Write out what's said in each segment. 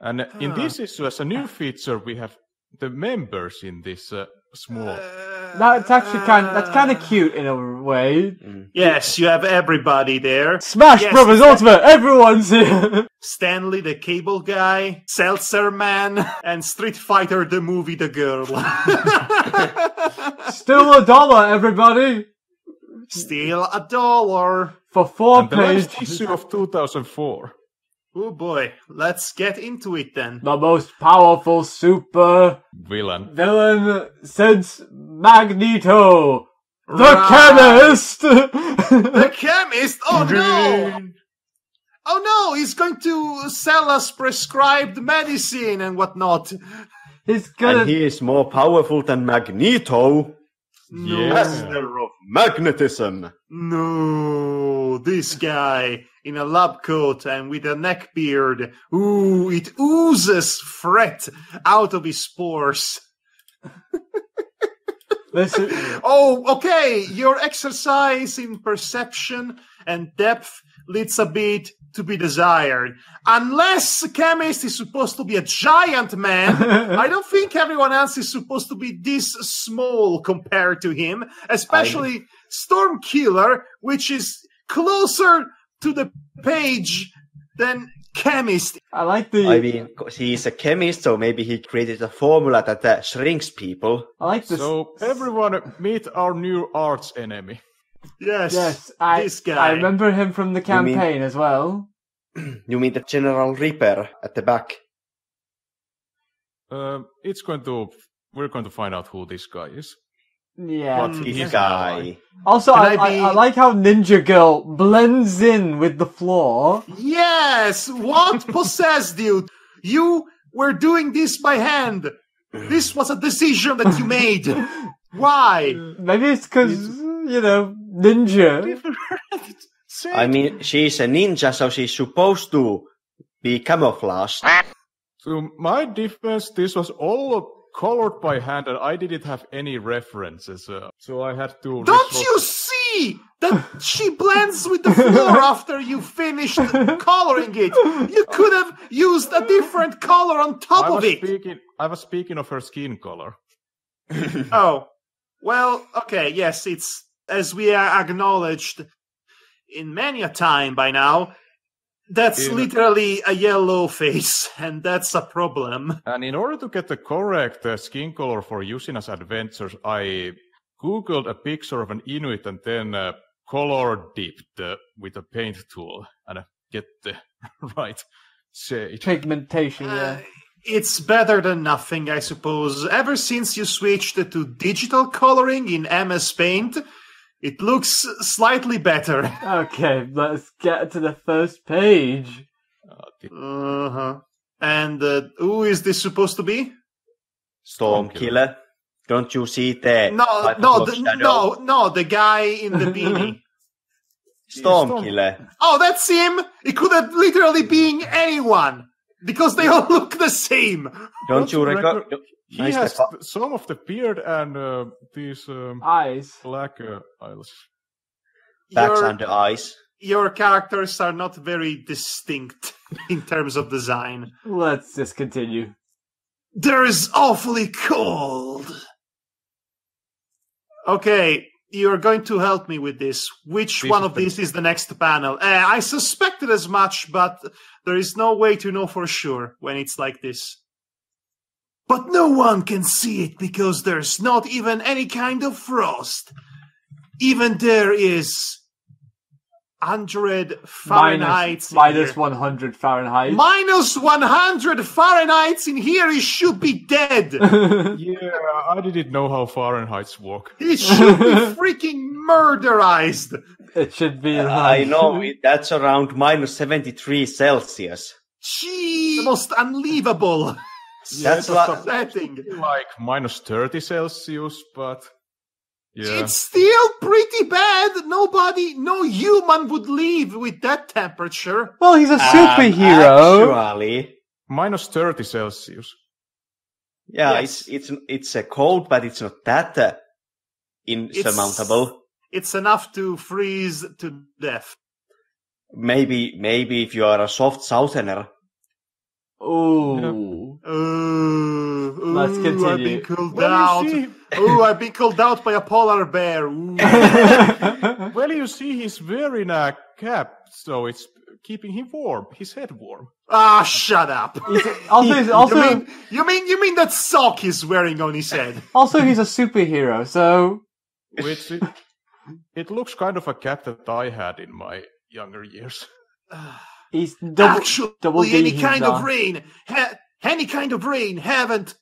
And in this issue, as a new feature, we have the members in this small. That's actually kind of cute in a way. Mm. Yes, you have everybody there. Smash Brothers Ultimate, everyone's here. Stanley, the cable guy, Seltzer Man, and Street Fighter: The Movie, the girl. Still a dollar, everybody. Still a dollar for 4 pages. The last issue of 2004. Oh boy, let's get into it then. The most powerful super villain since Magneto, the chemist. The chemist? Oh no! Oh no! He's going to sell us prescribed medicine and whatnot. And he is more powerful than Magneto. No. Master of magnetism. No, this guy in a lab coat and with a neck beard. Ooh, it oozes fret out of his pores. Listen. Oh, okay. Your exercise in perception and depth leads a bit to be desired. Unless the chemist is supposed to be a giant man, I don't think everyone else is supposed to be this small compared to him, especially Stormkiller, which is closer to the page than chemist. I like the... I mean, he is a chemist, so maybe he created a formula that shrinks people. I like this. So everyone meet our new arch enemy. Yes, this guy. I remember him from the campaign as well. You mean the General Reaper at the back? We're going to find out who this guy is. Yeah, what this guy. Also, I like how Ninja Girl blends in with the floor. Yes, what possessed you? You were doing this by hand. This was a decision that you made. Why? Maybe it's because... you know, ninja. I mean, she's a ninja, so she's supposed to be camouflaged. To my defense, this was all colored by hand, and I didn't have any references, so I had to... Don't you see that she blends with the floor after you finished coloring it? You could have used a different color on top of it. I was speaking of her skin color. Oh. Well, okay, yes, it's... as we are acknowledged in many a time by now, that's literally a yellow face, and that's a problem. And in order to get the correct skin color for Yusina's adventures, I googled a picture of an Inuit and then color dipped with a paint tool and get the right shade. Pigmentation, yeah. It's better than nothing, I suppose. Ever since you switched to digital coloring in MS Paint, it looks slightly better. Okay, let's get to the first page. Uh-huh. And who is this supposed to be? Stormkiller. Don't you see that? No, the guy in the beanie. Stormkiller. Oh, that's him! It could have literally been anyone! Because they all look the same. Don't you recall? He has some of the beard and these eyes, black eyes. Backs under eyes. Your characters are not very distinct in terms of design. Let's just continue. There is awfully cold. Okay, you're going to help me with this. Which one of these is the next panel? I suspected as much, but there is no way to know for sure when it's like this. But no one can see it because there's not even any kind of frost. Even there is 100 Fahrenheit. Minus 100 Fahrenheit. Minus 100 Fahrenheit in here. He should be dead. Yeah, I didn't know how Fahrenheits work. He should be freaking murderized. It should be. I know, that's around minus 73 Celsius. Jeez, the most unbelievable. That's like minus 30 Celsius, but... yeah. It's still pretty bad. No human would live with that temperature. Well, he's a superhero. Actually, minus 30 Celsius. Yeah, it's a cold, but it's not that insurmountable. It's enough to freeze to death. Maybe if you are a soft southerner. Oh. Yeah. Let's continue. I've been cooled out. Oh, I've been cooled out by a polar bear. Well, you see, he's wearing a cap, so it's keeping him warm. His head warm. Ah, shut up. Also, you mean that sock he's wearing on his head? Also, he's a superhero, so... Which it looks kind of a cap that I had in my younger years. He's actually, any kind of rain haven't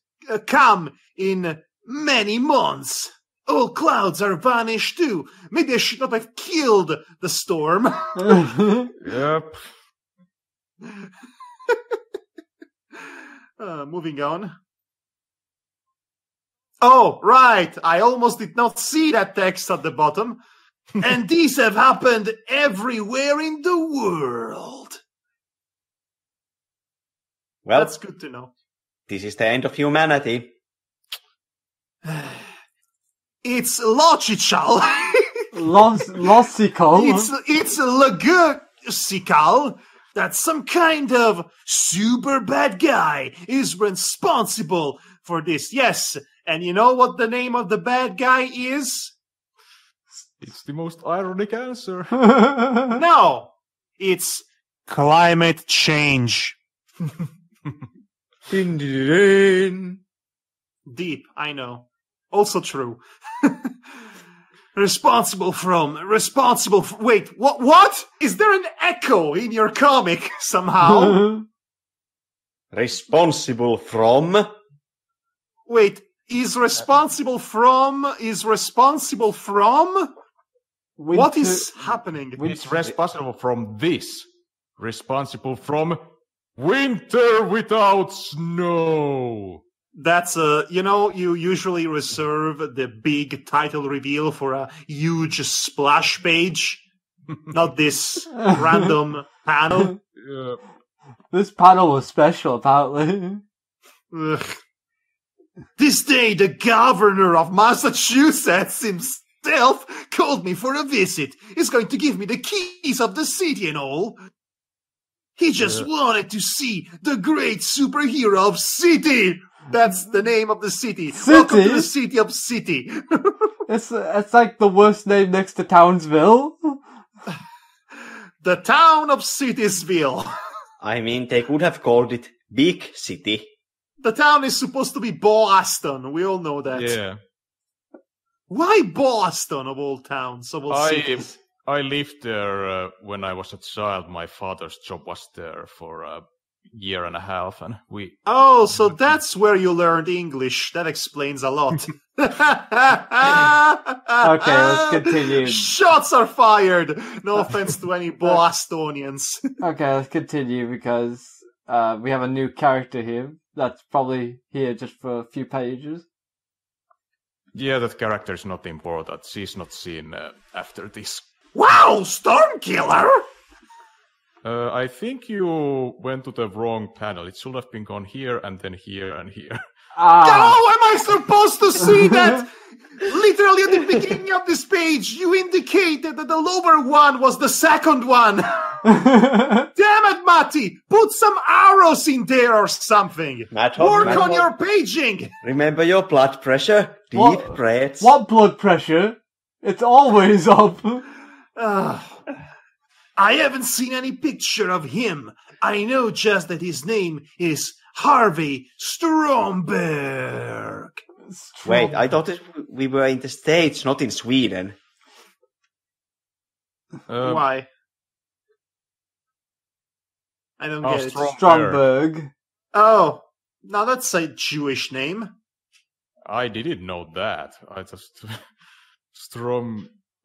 come in many months. All clouds are vanished too. Maybe I should not have killed the storm. Yep. Moving on. Oh, right. I almost did not see that text at the bottom. And these have happened everywhere in the world. Well, that's good to know. This is the end of humanity. It's logical. Logical. It's logical that some kind of super bad guy is responsible for this. Yes, and you know what the name of the bad guy is? It's the most ironic answer. No, it's climate change. Deep, I know. Also true. Responsible for... Wait, what? Is there an echo in your comic somehow? Responsible from? Wait, is responsible from... Winter, what is happening? It's responsible from this. Responsible from winter without snow. That's you know, you usually reserve the big title reveal for a huge splash page, not this random panel. Yeah. This panel was special, apparently. Ugh. This day, the governor of Massachusetts himself called me for a visit. He's going to give me the keys of the city and all. He just wanted to see the great superhero of City. That's the name of the city. Welcome to the city of City. It's like the worst name next to Townsville. The town of Citysville. I mean, they could have called it Big City. The town is supposed to be Boston. We all know that. Yeah. Why Boston, of all towns, of all cities? I lived there when I was a child. My father's job was there for a year and a half, and we... Oh, so that's where you learned English. That explains a lot. Okay, let's continue. Shots are fired! No offense to any Bostonians. Okay, let's continue, because we have a new character here. That's probably here just for a few pages. Yeah, that character is not important. She's not seen after this. Wow, Stormkiller! I think you went to the wrong panel. It should have been gone here and then here and here. How am I supposed to see that? Literally at the beginning of this page, you indicated that the lower one was the second one. Damn it, Matti! Put some arrows in there or something. Work on your paging. Remember your blood pressure. Deep breaths. What blood pressure? It's always up. I haven't seen any picture of him. I know just that his name is Harvey Stromberg. Wait, I thought we were in the States, not in Sweden. Why? I don't get it. Stromberg. Oh, now that's a Jewish name. I didn't know that. I just... there are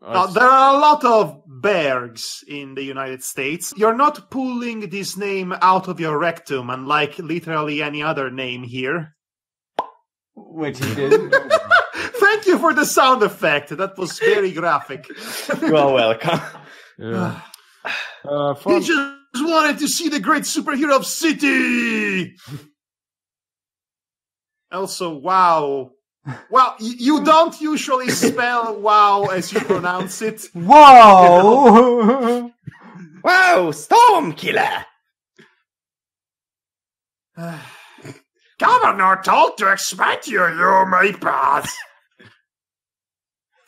a lot of Bergs in the United States. You're not pulling this name out of your rectum, unlike literally any other name here. Which he did. Thank you for the sound effect. That was very graphic. You're welcome. Yeah. He just wanted to see the great superhero of City. Also, wow. Well, you don't usually spell wow as you pronounce it. Wow! Wow, Stormkiller! Governor told to expect you meatballs.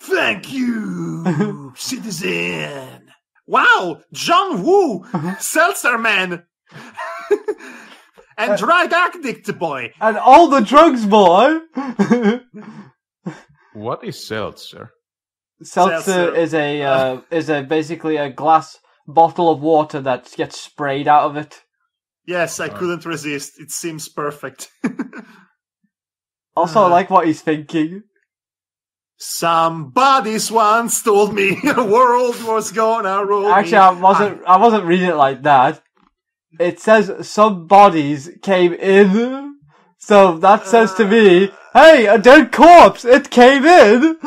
Thank you, citizen. Wow, John Woo, Seltzer Man, and drug addict boy, and all the drugs boy. What is seltzer? Seltzer is a basically a glass bottle of water that gets sprayed out of it. Yes, I couldn't resist. It seems perfect. Also, I like what he's thinking. Somebody's once told me the world was gonna roll. Actually, I wasn't reading it like that. It says somebody's came in, so that says to me, "Hey, a dead corpse! It came in."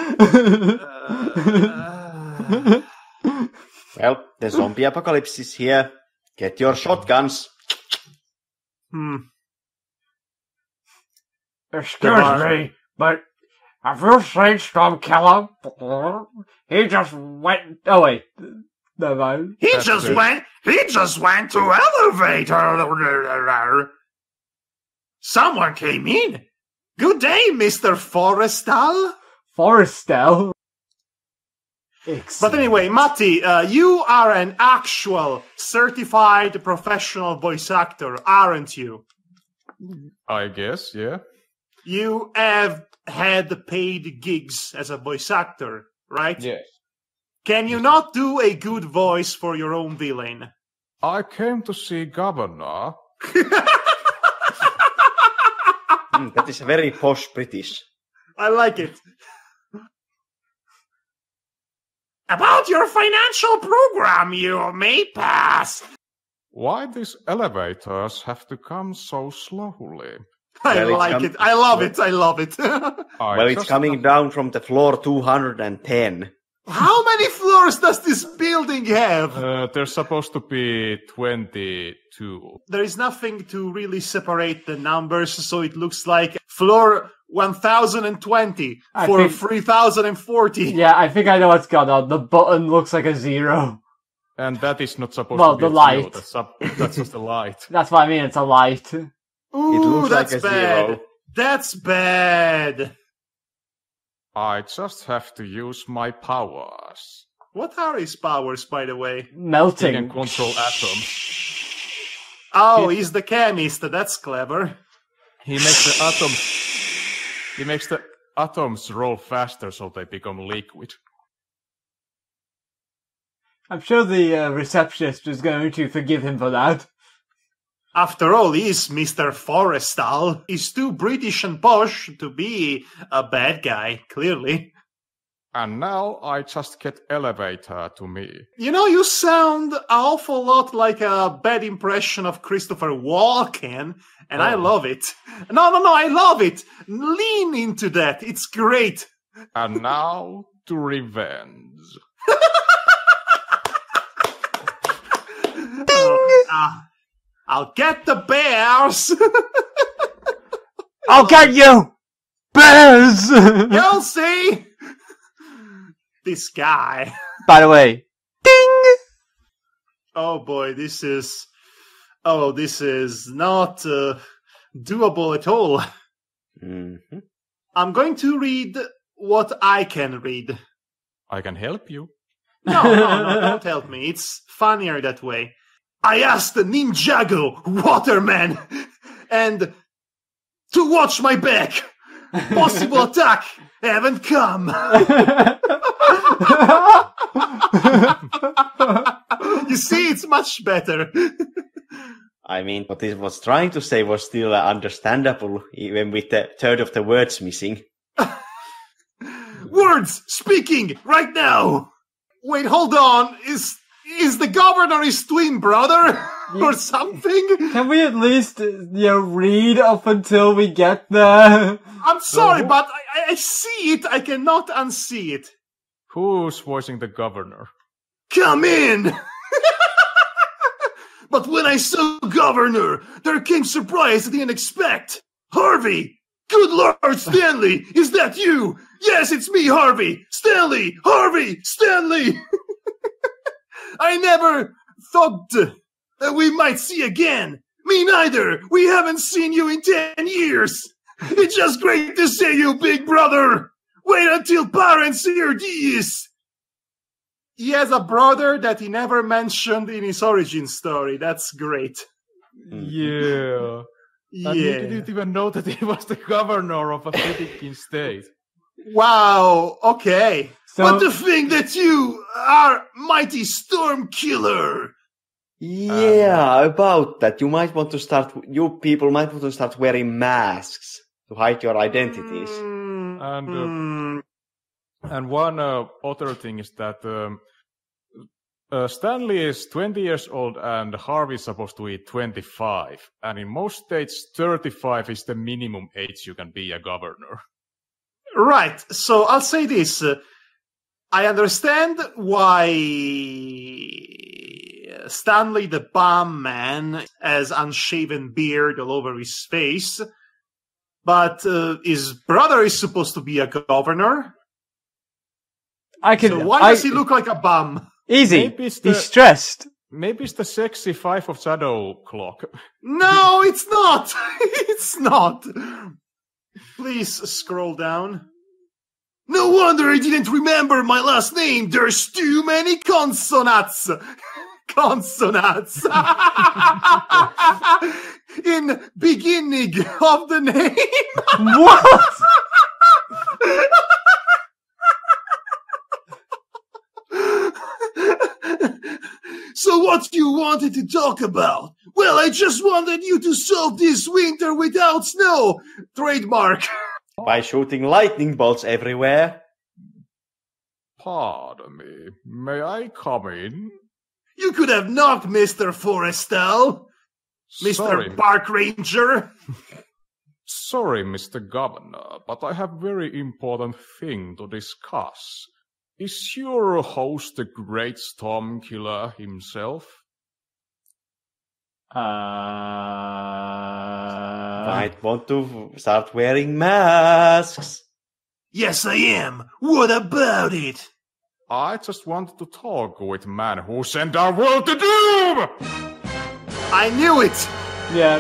Well, the zombie apocalypse is here. Get your shotguns. Excuse me, but have you seen Stormkiller? He just went. Oh wait, never mind. He just went to elevator. Someone came in. Good day, Mr. Forrestal. Forrestal. Excellent. But anyway, Matti, you are an actual certified professional voice actor, aren't you? I guess, yeah. You have had paid gigs as a voice actor, right? Yes. Can you not do a good voice for your own villain? I came to see Governor. That is very posh British. I like it. About your financial program, you may pass. Why these elevators have to come so slowly? I like it. I love it. I love it. Well, it's coming down from the floor 210. How many floors does this building have? There's supposed to be 22. There is nothing to really separate the numbers, so it looks like floor 1020 for 3040. Yeah, I think I know what's going on. The button looks like a zero. And that is not supposed to be the light. That's just a light. That's what I mean, it's a light. Ooh, it looks like a bad. Zero. That's bad. I just have to use my powers. What are his powers, by the way? Melting. He can control atoms. Oh, he's the chemist. That's clever. He makes the atoms... He makes the atoms roll faster so they become liquid. I'm sure the receptionist is going to forgive him for that. After all, he's Mr. Forrestal. He's too British and posh to be a bad guy, clearly. And now I just get elevator to me. You know, you sound an awful lot like a bad impression of Christopher Walken, and I love it. No, I love it. Lean into that. It's great. And now to revenge. Ding! I'll get the bears. I'll get you, bears. You'll see. This guy. By the way, ding! Oh boy, this is... Oh, this is not doable at all. Mm-hmm. I'm going to read what I can read. I can help you. No, don't help me. It's funnier that way. I asked Ninjago Waterman and to watch my back. Possible attack haven't come. You see, it's much better. I mean, what it was trying to say was still understandable, even with the third of the words missing. Words speaking right now. Wait, hold on. Is the governor his twin brother or something? Can we at least read up until we get there? I'm sorry, but I see it. I cannot unsee it. Who's voicing the governor? Come in! But when I saw governor, there came surprise I didn't expect. Harvey! Good Lord, Stanley! Is that you? Yes, it's me, Harvey! Stanley! Harvey! Stanley! I never thought that we might see again. Me neither. We haven't seen you in 10 years. It's just great to see you, big brother. Wait until parents hear this. He has a brother that he never mentioned in his origin story. That's great. Yeah. Yeah. And he didn't even know that he was the governor of a Philippine state. Wow. Okay. So, but the thing that you are mighty Stormkiller. Yeah, about that. You might want to start. You people might want to start wearing masks to hide your identities. And one other thing is that Stanley is 20 years old and Harvey is supposed to be 25. And in most states, 35 is the minimum age you can be a governor. Right. So I'll say this. I understand why Stanley the Bomb Man has unshaven beard all over his face. But his brother is supposed to be a governor. So why does he look like a bum? Easy. He's stressed. Maybe it's the sexy Five of Shadow clock. No, it's not. It's not. Please scroll down. No wonder I didn't remember my last name. There's too many consonants. Consonants. In beginning of the name. What? So what you wanted to talk about? Well, I just wanted you to solve this winter without snow. Trademark. By shooting lightning bolts everywhere. Pardon me. May I come in? You could have knocked, Mr. Forrestal. Sorry. Mr. Park Ranger. Sorry, Mr. Governor, but I have very important thing to discuss. Is your host the great Stormkiller himself? Might want to start wearing masks. Yes, I am. What about it? I just wanted to talk with man who sent our world to doom! I knew it! Yeah,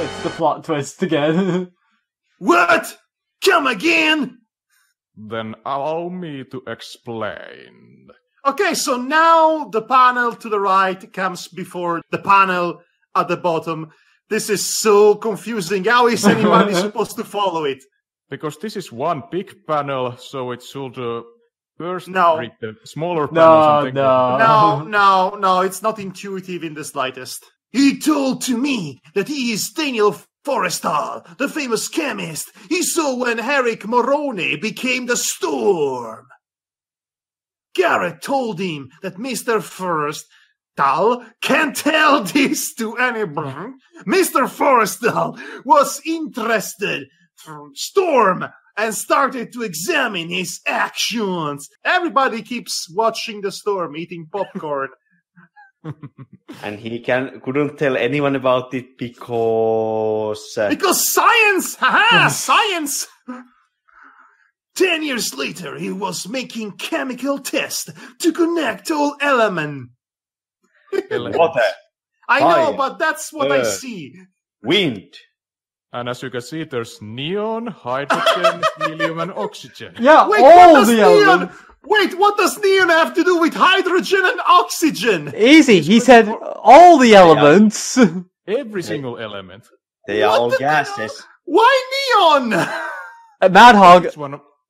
it's the plot twist again. What? Come again? Then allow me to explain. Okay, so now the panel to the right comes before the panel at the bottom. This is so confusing. How is anybody supposed to follow it? Because this is one big panel, so it should first read the smaller panel. No, it's not intuitive in the slightest. He told to me that he is Daniel Forrestal, the famous chemist. He saw when Eric Morone became the Storm. Garrett told him that Mr. Forrestal can't tell this to anyone. Mr. Forrestal was interested in Storm and started to examine his actions. Everybody keeps watching the Storm eating popcorn. And he couldn't tell anyone about it because science! Haha! Science! 10 years later, he was making chemical tests to connect all elements. Water. I know, fire, but that's what I see. Wind. And as you can see, there's neon, hydrogen, helium, and oxygen. Yeah, wait, all the elements. Wait, what does neon have to do with hydrogen and oxygen? Easy, he said all the elements. Every single element. They are all gases. Why neon? Madhog,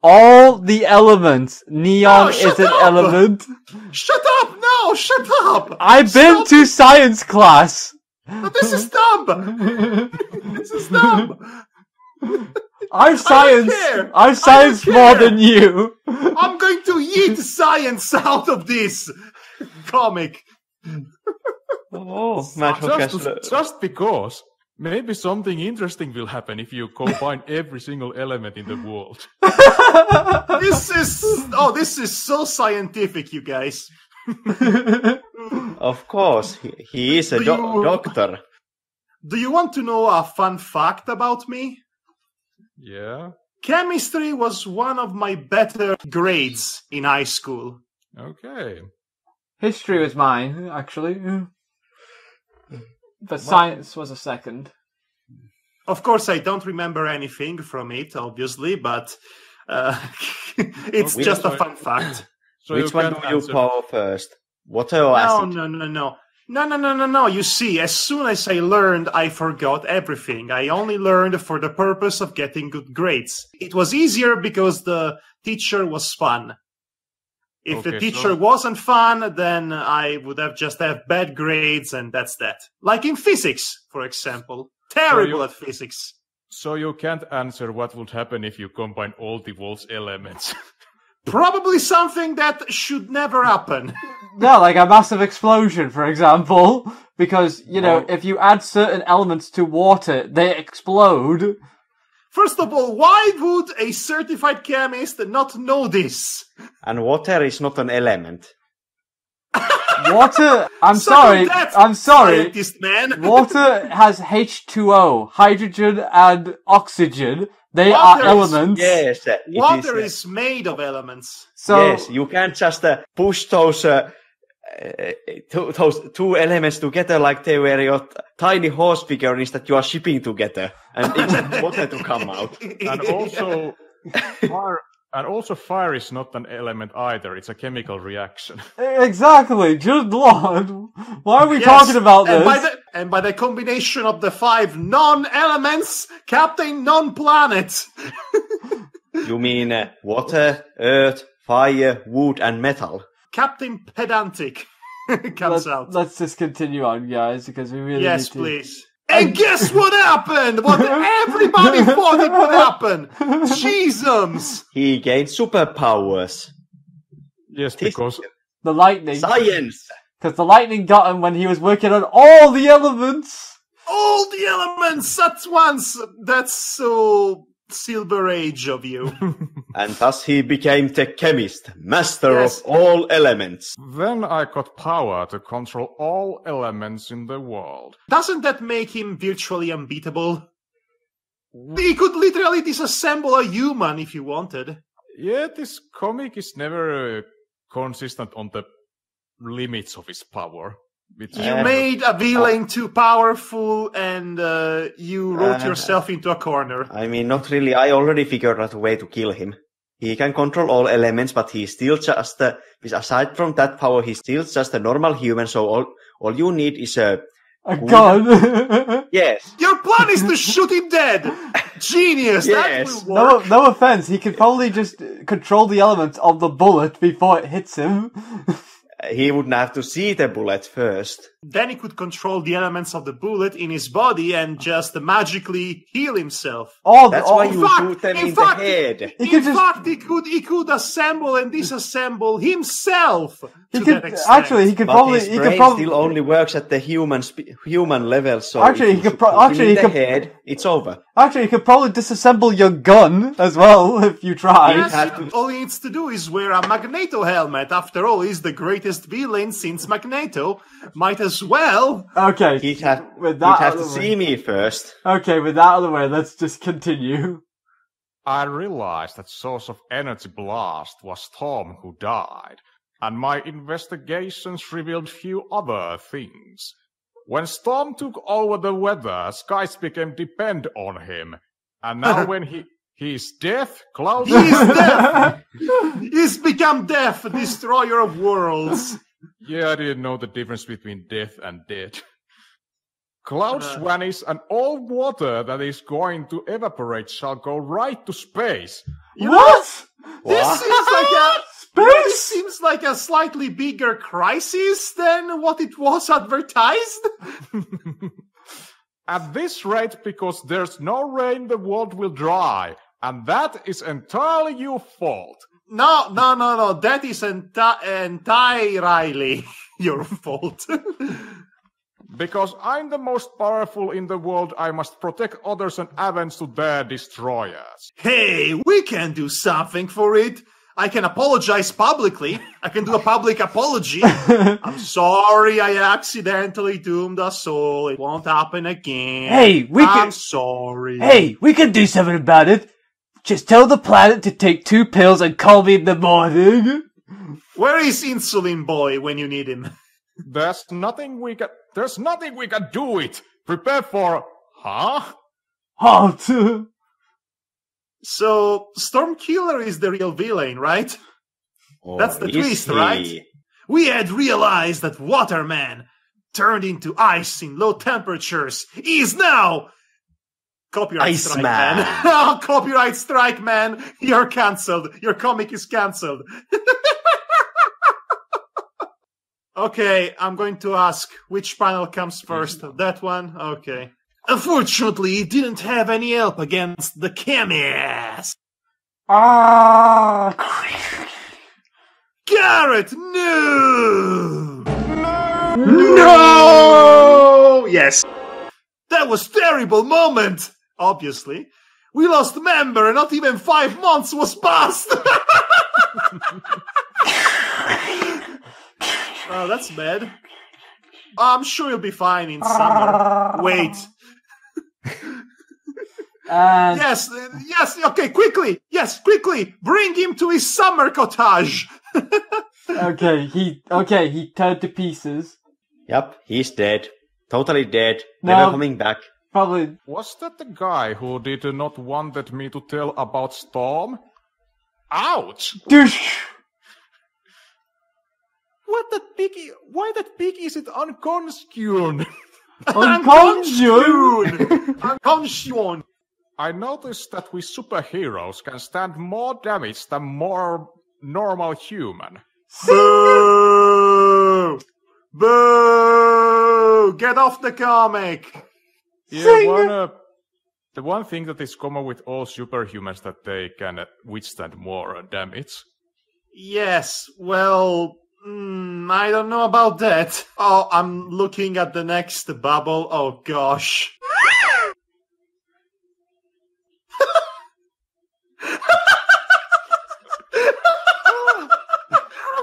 all the elements. Neon is an element. Shut up, no, shut up. I've been to science class. But this is dumb. This is dumb. Our science more than you. I'm going to yeet science out of this comic. Oh, just because maybe something interesting will happen if you combine every single element in the world. This is so scientific, you guys. Of course, he is a doctor. Do you want to know a fun fact about me? Yeah. Chemistry was one of my better grades in high school. Okay. History was mine, actually. The science was a second. Of course, I don't remember anything from it, obviously, but it's just a fun fact. So which one do you power first? Water or acid? No. You see, as soon as I learned, I forgot everything. I only learned for the purpose of getting good grades. It was easier because the teacher was fun. If the teacher wasn't fun, then I would have just have bad grades, and that's that. Like in physics, for example. Terrible at physics. So you can't answer what would happen if you combine all the world's elements. Probably something that should never happen. No, like a massive explosion, for example. Because, you know, if you add certain elements to water, they explode. First of all, why would a certified chemist not know this? And water is not an element. Water, I'm sorry. Man. Water has H2O, hydrogen and oxygen. They are elements. Yes, water is made of elements. So yes, you can't just push those two elements together like they were your tiny horse figurines that you are shipping together, and it's water to come out. And also, fire is not an element either. It's a chemical reaction. Exactly. Good Lord. Why are we talking about this? And by the combination of the 5 non-elements, Captain Non-Planet. You mean water, earth, fire, wood, and metal? Captain Pedantic comes out. Let's just continue on, guys, because we really need to... Yes, please. And guess what happened? What everybody thought it would happen. Jesus! He gained superpowers. Yes, because... The lightning. Science! Because the lightning got him when he was working on all the elements! All the elements at once! That's so... Silver Age of you. And thus he became the chemist, master of all elements. Then I got power to control all elements in the world. Doesn't that make him virtually unbeatable? He could literally disassemble a human if he wanted. Yeah, this comic is never consistent on the limits of his power. You made a villain too powerful, and you wrote yourself into a corner. I mean, not really. I already figured out a way to kill him. He can control all elements, but he's still just... aside from that power, he's still just a normal human, so all you need is a... A gun! Yes. Your plan is to shoot him dead! Genius! Yes. That will work. No offense, he can probably just control the elements of the bullet before it hits him. He wouldn't have to see the bullet first. Then he could control the elements of the bullet in his body and just magically heal himself. Oh, that's why you shoot them in the head. He could assemble and disassemble himself. He could probably still only works at the human level. So actually, it's over. Actually, he could probably disassemble your gun as well if you try. Yes, all he needs to do is wear a Magneto helmet. After all, he's the greatest villain since Magneto. Might as well. Okay. He'd have to see me first. Okay, with that out of the way, let's just continue. I realized that source of energy blast was Tom who died, and my investigations revealed few other things. When Storm took over the weather, skies became depend on him. And now when he's death, clouds... He's death! He's become death, destroyer of worlds. Yeah, I didn't know the difference between death and dead. Clouds vanish, and all water that is going to evaporate shall go right to space. What? This seems like a slightly bigger crisis than what it was advertised. At this rate, because there's no rain, the world will dry, and that is entirely your fault. No. That is entirely your fault. Because I'm the most powerful in the world, I must protect others and avenge to their destroyers. Hey, we can do something for it. I can apologize publicly. I can do a public apology. I'm sorry I accidentally doomed us all. It won't happen again. I'm sorry. Hey, we can do something about it. Just tell the planet to take 2 pills and call me in the morning. Where is Insulin Boy when you need him? There's nothing we can... There's nothing we can do it. Prepare for... Huh? Halt! So, Stormkiller is the real villain, right? Oh, that's the twist, right? We had realized that Waterman, turned into ice in low temperatures, is now... Copyright Ice Strike Man. Oh, Copyright Strike Man. You're cancelled. Your comic is cancelled. Okay, I'm going to ask which panel comes first. That one? Okay. Unfortunately, it didn't have any help against the chemist. Ah! Garrett, no! No! No! Yes. That was a terrible moment, obviously. We lost a member and not even 5 months was passed. Oh, that's bad. I'm sure you'll be fine in summer. Wait. Yes, yes, okay, quickly. Yes, quickly. Bring him to his summer cottage. Okay, he turned to pieces. Yep, he's dead. Totally dead. No, never coming back. Probably. Was that the guy who did not want me to tell about Storm? Ouch! Douche! What that pig? Why that pig isn't unconsumed? Unconsumed? Unconsumed! I noticed that we superheroes can stand more damage than more normal human. Boo! Boo! Get off the comic! Yeah, the one thing that is common with all superhumans that they can withstand more damage. Yes, well... I don't know about that. Oh, I'm looking at the next bubble. Oh, gosh. Oh,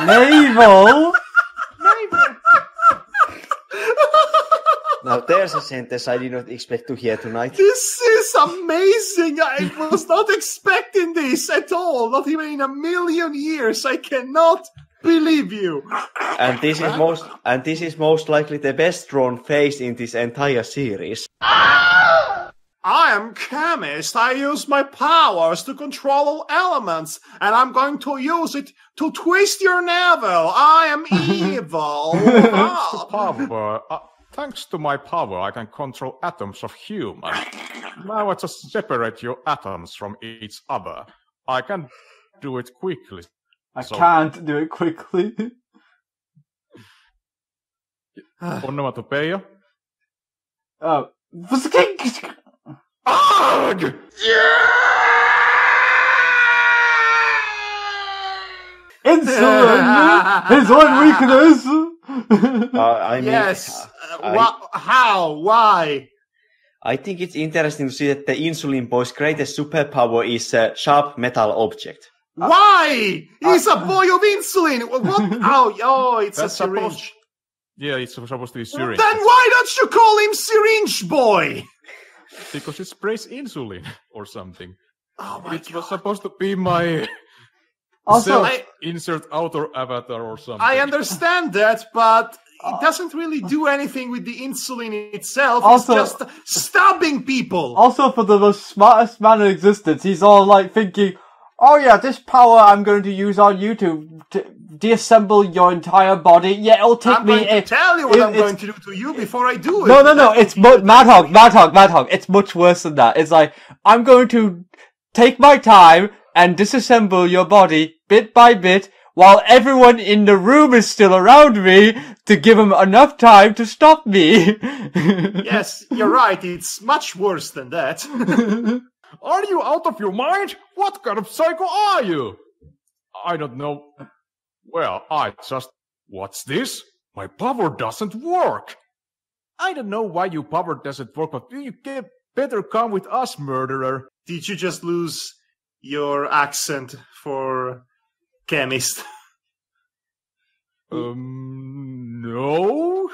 my navel! Navel? Navel. Now, there's a sentence I did not expect to hear tonight. This is amazing! I was not expecting this at all, not even in a million years. I cannot believe you. And this is most likely the best drawn face in this entire series. I am chemist. I use my powers to control all elements, and I'm going to use it to twist your navel. I am evil. Thanks to my power, I can control atoms of human. Now I just separate your atoms from each other. I can do it quickly. I can't do it quickly. Onomatopoeia? Oh. Argh! Yeah! Insulin! His one weakness! How? Why? I think it's interesting to see that the Insulin Boy's greatest superpower is a sharp metal object. Why? He's a boy of insulin! What? Oh, it's a syringe. Yeah, it's supposed to be syringe. Then why don't you call him Syringe Boy? Because he sprays insulin or something. Oh my God. It was supposed to be my... Also, insert outer avatar or something. I understand that, but it doesn't really do anything with the insulin itself. Also, it's just stabbing people. Also, for the most smartest man in existence, he's all like thinking, oh yeah, this power I'm going to use on you to deassemble your entire body. Yeah, it'll take I'm going to tell you what I'm going to do to you before I do it. No, it's Madhog. It's much worse than that. It's like, I'm going to take my time and disassemble your body bit by bit while everyone in the room is still around me to give them enough time to stop me. Yes, you're right. It's much worse than that. Are you out of your mind? What kind of psycho are you? I don't know. Well, what's this? My power doesn't work. I don't know why your power doesn't work, but you can better come with us, murderer. Did you just lose... your accent for chemist? No.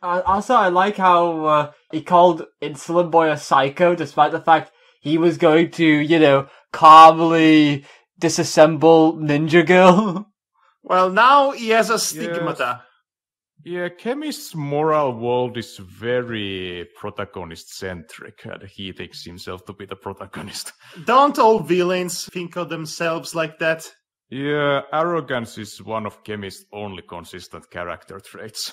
Also, I like how he called Insulin Boy a psycho, despite the fact he was going to, you know, calmly disassemble Ninja Girl. Well, now he has a stigmata. Yeah, Kemi's moral world is very protagonist-centric, and he thinks himself to be the protagonist. Don't all villains think of themselves like that? Yeah, arrogance is one of Kemi's only consistent character traits.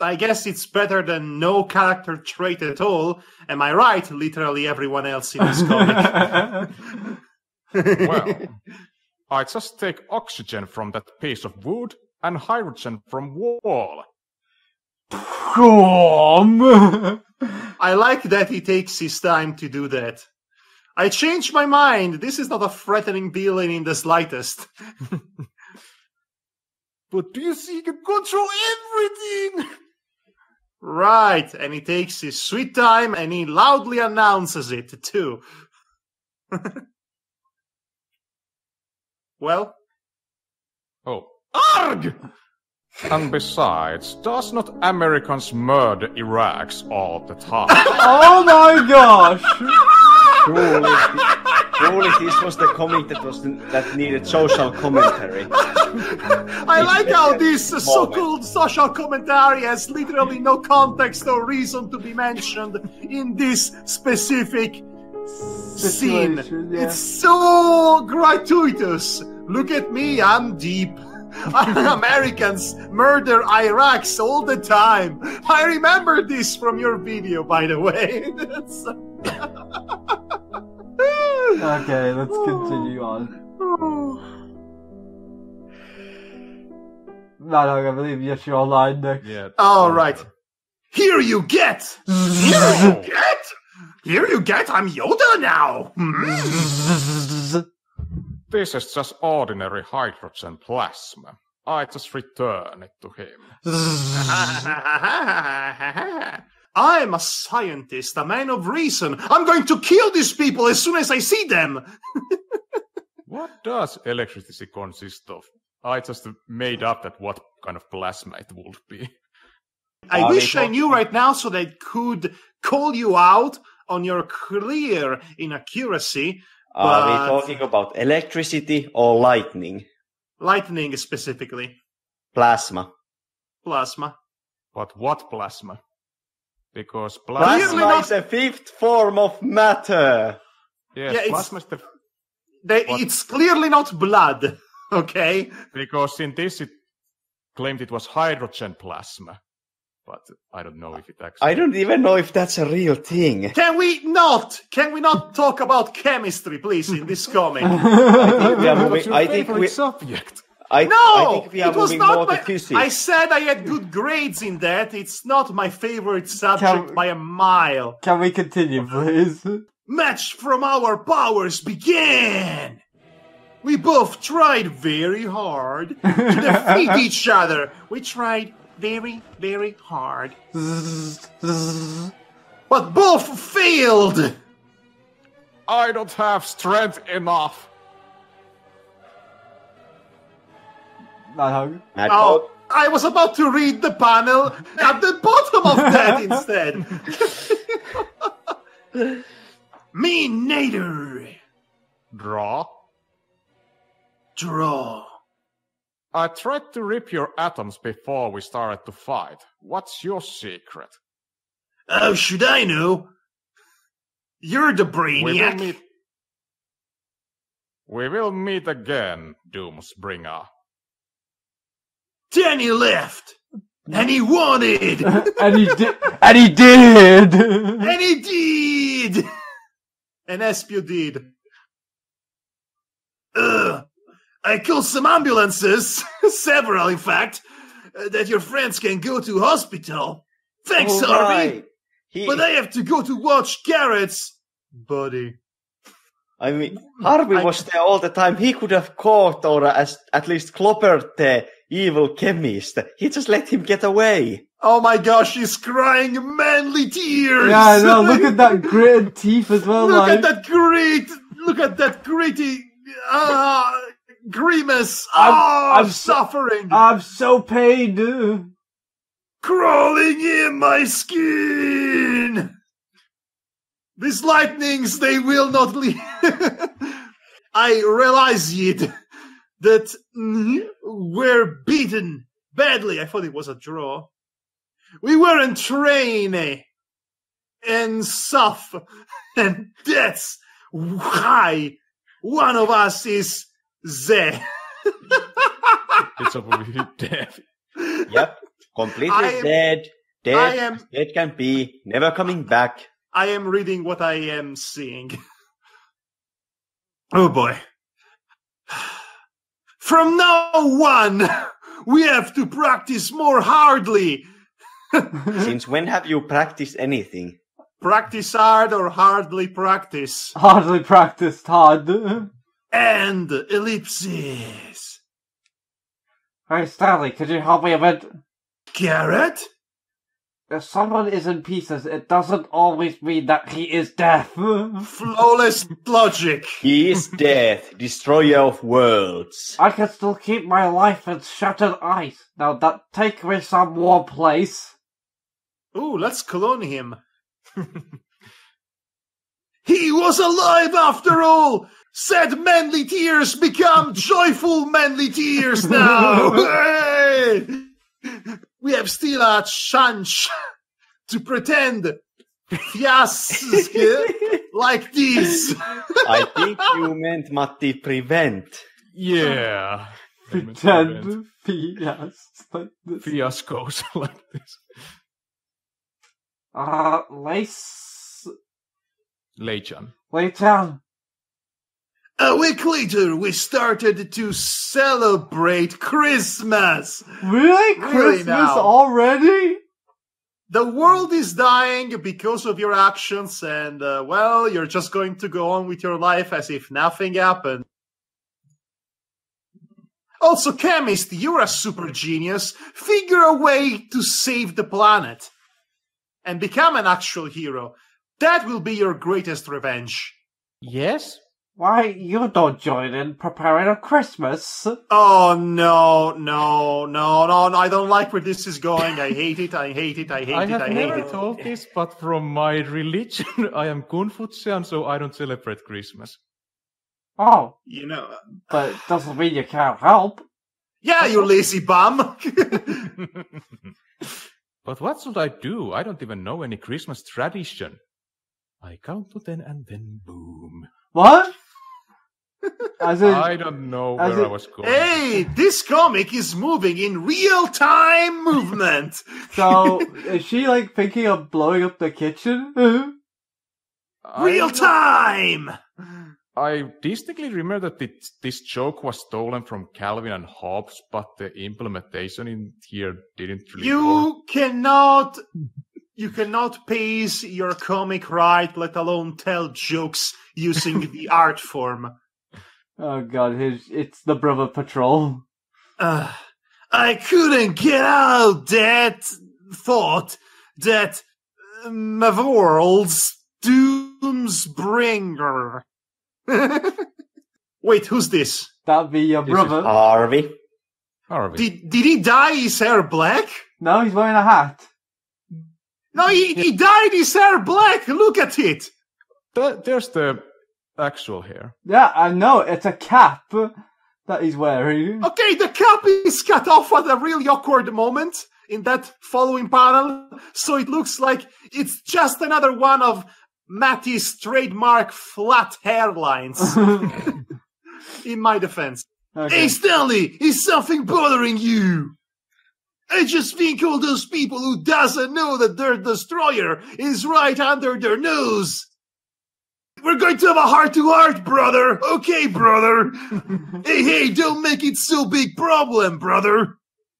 I guess it's better than no character trait at all. Am I right, literally everyone else in this comic? Well, I just take oxygen from that piece of wood and hydrogen from wall. I like that he takes his time to do that. I changed my mind. This is not a threatening villain in the slightest. But do you see, he can control everything? Right, and he takes his sweet time and he loudly announces it, too. Well? Oh. Arg! And besides, does not Americans murder Iraqis all the time? Oh my gosh! Surely this was the comic that needed social commentary. I like how this so-called social commentary has literally no context or reason to be mentioned in this specific scene. Yeah. It's so gratuitous. Look at me, I'm deep. Americans murder Iraqis all the time. I remember this from your video, by the way. Okay, let's continue on. No, I believe yes, you're online next. Yeah. All right. Here you get. Here you get. I'm Yoda now. Mm. This is just ordinary hydrogen plasma. I just return it to him. I'm a scientist, a man of reason. I'm going to kill these people as soon as I see them. What does electricity consist of? I just made up that what kind of plasma it would be. I wish I knew right now so that I could call you out on your clear inaccuracy. Are we talking about electricity or lightning? Lightning specifically. Plasma. Plasma. But what plasma? Because plasma is the fifth form of matter. Yes, yeah, plasma is the... It's clearly not blood, okay? Because in this it claimed it was hydrogen plasma. But I don't know if it actually... I don't even know if that's a real thing. Can we not talk about chemistry, please, in this comic? I think we are moving more to physics. I said I had good grades in that. It's not my favorite subject by a mile. Can we continue, please? Match from our powers began! We both tried very hard to defeat each other. We tried... very, very hard. But both failed! I don't have strength enough. Oh, I was about to read the panel at the bottom of that instead. Me neither. Draw. Draw. I tried to rip your atoms before we started to fight. What's your secret? Oh, should I know? You're the brainiac. We will meet again, Doomsbringer. Danny left, and he wanted, and he did, and Espio did. Ugh. I called some ambulances, several in fact, that your friends can go to hospital. Thanks, Harvey! But I have to go to watch Garrett's body. I mean, Harvey was there all the time. He could have caught or at least clobbered the evil chemist. He just let him get away. Oh my gosh, he's crying manly tears! Yeah, no, look at that gritted teeth as well. Look at that gritty... Grimace! I'm suffering! I'm so pained! Crawling in my skin! These lightnings, they will not leave. I realized that we're beaten badly. I thought it was a draw. We were in training and stuff, and that's why one of us is there. It's over with death. Yep, completely dead. Dead can be, never coming back. I am reading what I am seeing. Oh boy. From now on, we have to practice more hardly. Since when have you practiced anything? Practice hard or hardly practice? Hardly practiced hard. And ellipses. Hey, Stanley, could you help me a bit? Garrett? If someone is in pieces, it doesn't always mean that he is death. Flawless logic. He is death, destroyer of worlds. I can still keep my life in shattered ice. Now that take me some warm place. Ooh, let's clone him. He was alive after all! Sad manly tears become joyful manly tears now! Hey! We have still a chance to pretend fiasco like this. I think you meant Matti prevent. Yeah. Pretend fiascos like this. Lei-chan. A week later, we started to celebrate Christmas. Really? Christmas already? The world is dying because of your actions, and, well, you're just going to go on with your life as if nothing happened. Also, chemist, you're a super genius. Figure a way to save the planet and become an actual hero. That will be your greatest revenge. Yes? Why, you don't join in preparing a Christmas? Oh, no, I don't like where this is going. I hate it. I have never told this, but from my religion, I am Kung Fu Tzian, so I don't celebrate Christmas. Oh. You know. But it doesn't mean you can't help. Yeah, you lazy bum. But what should I do? I don't even know any Christmas tradition. I count to 10 and then boom. What? I don't know where I was going. Hey, this comic is moving in real-time movement. So, is she, like, thinking of blowing up the kitchen? Real-time! I distinctly remember that this joke was stolen from Calvin and Hobbes, but the implementation in here didn't really work. You cannot pace your comic right, let alone tell jokes using the art form. Oh god, it's the Brother Patrol. I couldn't get out that thought that my world's Doomsbringer. Wait, who's this? That'd be your brother. Harvey. Did he dye his hair black? No, he's wearing a hat. No, he dyed his hair black. Look at it. There's the actual hair. Yeah, I know. It's a cap that he's wearing. Okay, the cap is cut off at a really awkward moment in that following panel. So it looks like it's just another one of Matti's trademark flat hairlines. In my defense. Okay. Hey, Stanley, is something bothering you? I just think all those people who doesn't know that their destroyer is right under their nose. We're going to have a heart-to-heart, brother. Okay, brother. Hey, don't make it so big problem, brother.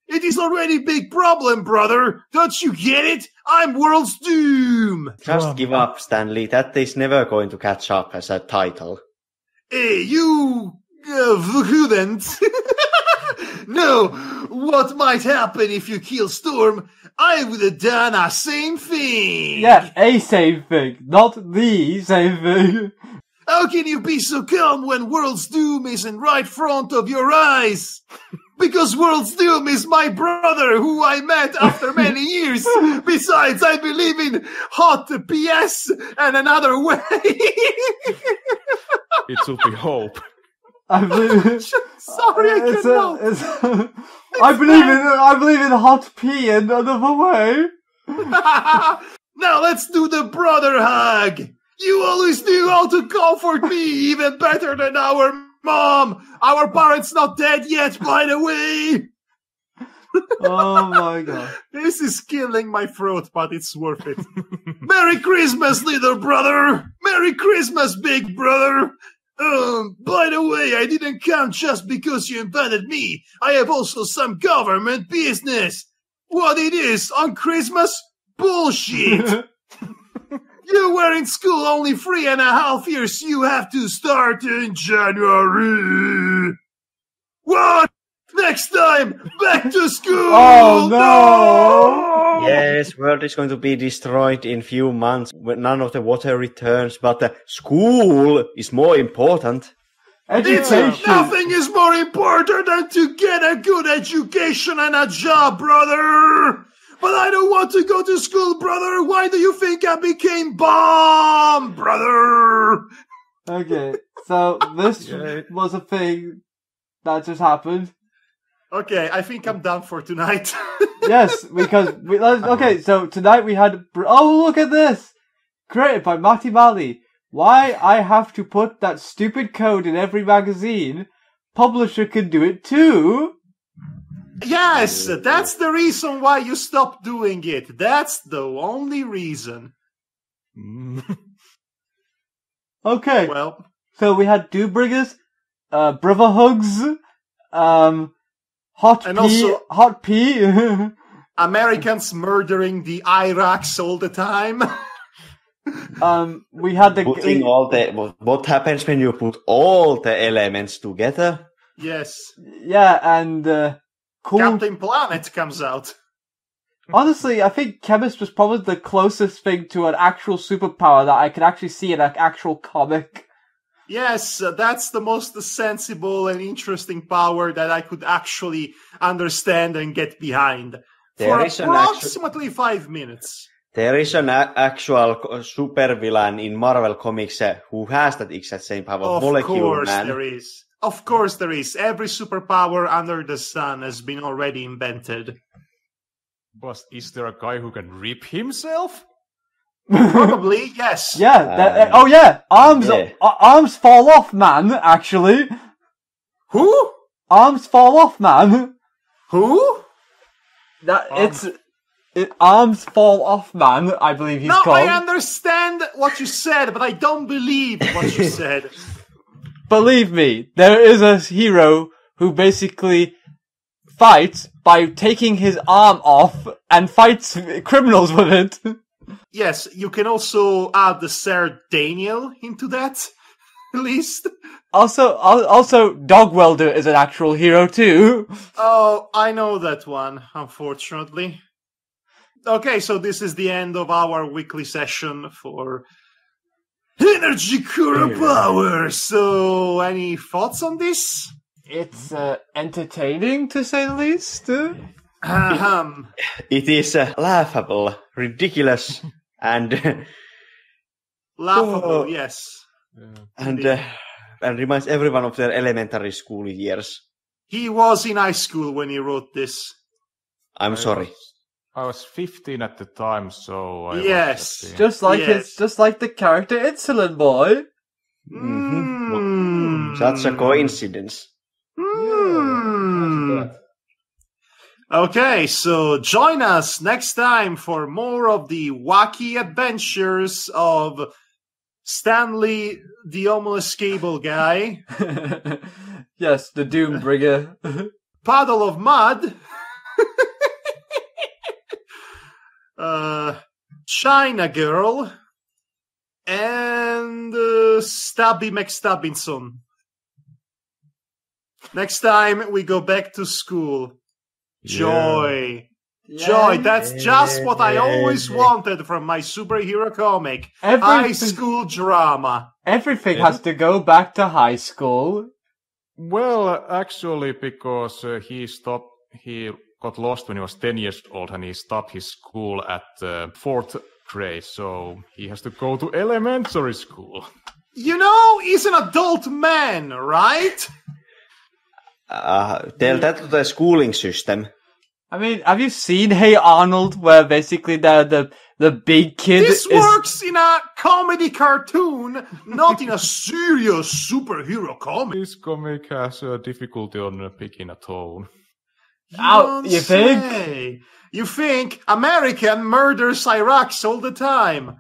It is already big problem, brother. Don't you get it? I'm World's Doom. Just give up, Stanley. That is never going to catch up as a title. Hey, you... couldn't. No, what might happen if you kill Storm? I would have done a same thing. Yeah, a same thing, not the same thing. How can you be so calm when World's Doom is in right front of your eyes? Because World's Doom is my brother, who I met after many years. Besides, I believe in hot PS and another way. It should be hope. I believe. Sorry, I cannot. I believe in hot pee in another way. Now let's do the brother hug. You always knew how to comfort me, even better than our mom. Our parents not dead yet, by the way. Oh my god! This is killing my throat, but it's worth it. Merry Christmas, little brother. Merry Christmas, big brother. By the way, I didn't come just because you invited me. I have also some government business. What it is on Christmas? Bullshit. You were in school only 3.5 years. You have to start in January. What? Next time, back to school! Oh no! Yes, world is going to be destroyed in few months when none of the water returns, but the school is more important. Education. Nothing is more important than to get a good education and a job, brother! But I don't want to go to school, brother! Why do you think I became bomb, brother? Okay, so this was a thing that just happened. Okay, I think I'm done for tonight. Yes, because we okay. So tonight we had oh look at this, created by Matti Mali. Why I have to put that stupid code in every magazine? Publisher can do it too. Yes, that's the reason why you stopped doing it. That's the only reason. Okay. Well, so we had Doomsbringers, brother hugs, hot and pee, also, hot pee. Americans murdering the Iraqs all the time. We had the putting all the what happens when you put all the elements together. Yes. Yeah, and cool. Captain Planet comes out. Honestly, I think chemist was probably the closest thing to an actual superpower that I could actually see in an actual comic. Yes, that's the most sensible and interesting power that I could actually understand and get behind for approximately 5 minutes. There is an actual supervillain in Marvel Comics who has that exact same power. Molecule Man. Of course there is. Of course there is. Every superpower under the sun has been already invented. But is there a guy who can rip himself? Probably, yes. Yeah. Oh, yeah. Arms Fall Off Man, actually. Who? Arms Fall Off Man. Who? Arms Fall Off Man, I believe he's called. No, I understand what you said, but I don't believe what you said. Believe me, there is a hero who basically fights by taking his arm off and fights criminals with it. Yes, you can also add the Sir Daniel into that list. Also, Dog Welder is an actual hero too. Oh, I know that one, unfortunately. Okay, so this is the end of our weekly session for Energy Cura Power. So, any thoughts on this? It's entertaining, to say the least. It is laughable, ridiculous, and laughable. Yes, and reminds everyone of their elementary school years. He was in high school when he wrote this. I'm sorry. I was 15 at the time, so yes, just like the character Insulin Boy. Mm-hmm. Such a coincidence. Mm. Okay, so join us next time for more of the wacky adventures of Stanley, the homeless cable guy. Yes, the Doombringer. Puddle of Mud. China Girl. And Stabby McStabbinson. Next time we go back to school. Joy. Yeah. Joy. That's just what I always wanted from my superhero comic. High school drama. Everything has to go back to high school. Well, actually, because he got lost when he was 10 years old and he stopped his school at 4th grade. So he has to go to elementary school. You know, he's an adult man, right? Tell that to the schooling system. I mean, have you seen Hey Arnold, where basically the big kid is... This works in a comedy cartoon, not in a serious superhero comic. This comic has a difficulty on picking a tone. You think? You think American murders Iraqis all the time.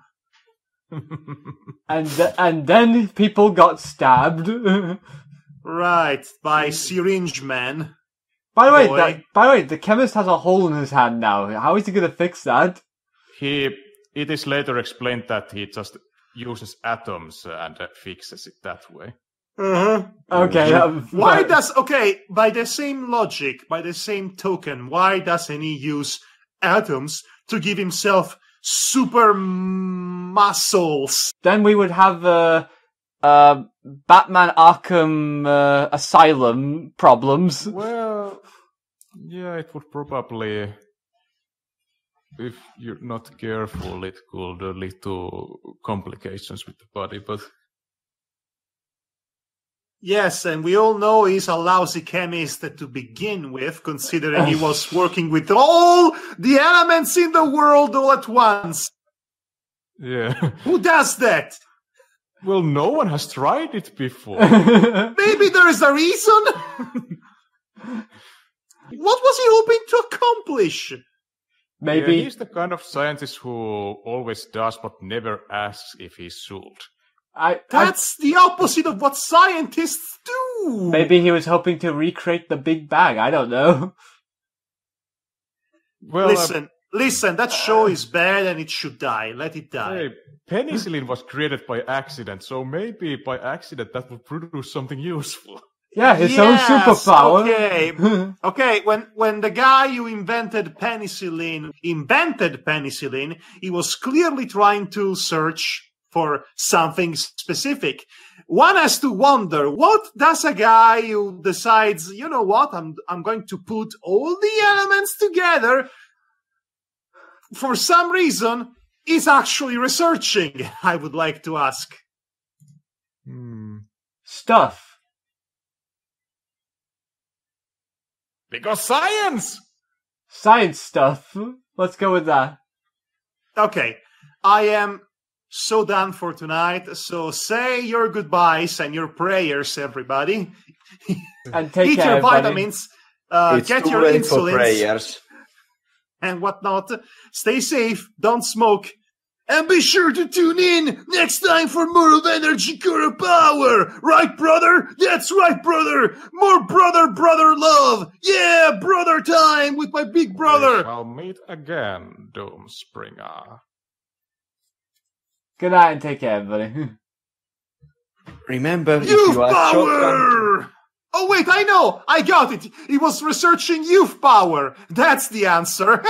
and then people got stabbed. Right, by Syringe Man. By the way, the chemist has a hole in his hand now. How is he going to fix that? It is later explained that he just uses atoms and fixes it that way. Okay. By the same logic, by the same token, why doesn't he use atoms to give himself super muscles? Then we would have Batman Arkham Asylum problems. Well, yeah, it would probably, if you're not careful, it could lead to complications with the body, but... Yes, and we all know he's a lousy chemist to begin with, considering he was working with all the elements in the world all at once. Yeah. Who does that? Well, no one has tried it before. Maybe there is a reason? What was he hoping to accomplish? Maybe he's the kind of scientist who always does but never asks if he's should. That's the opposite of what scientists do! Maybe he was hoping to recreate the Big Bang, I don't know. Well, listen, that show is bad and it should die. Let it die. Hey, penicillin was created by accident, so maybe by accident that would produce something useful. Yeah, his own superpower. Okay, when the guy who invented penicillin, he was clearly trying to search... for something specific. One has to wonder, what does a guy who decides, you know what, I'm going to put all the elements together, for some reason, is actually researching, I would like to ask. Stuff. Because science! Science stuff. Let's go with that. Okay, I am... so done for tonight, so say your goodbyes and your prayers, everybody. And take care, your vitamins, get your insulins, and whatnot. Stay safe, don't smoke, and be sure to tune in next time for more of Energy Cura Power! Right, brother? That's right, brother! More brother love! Yeah, brother time with my big brother! We shall meet again, Doomspringer. Good night and take care, everybody. Remember, youth power! Oh, wait, I know! I got it! He was researching youth power! That's the answer!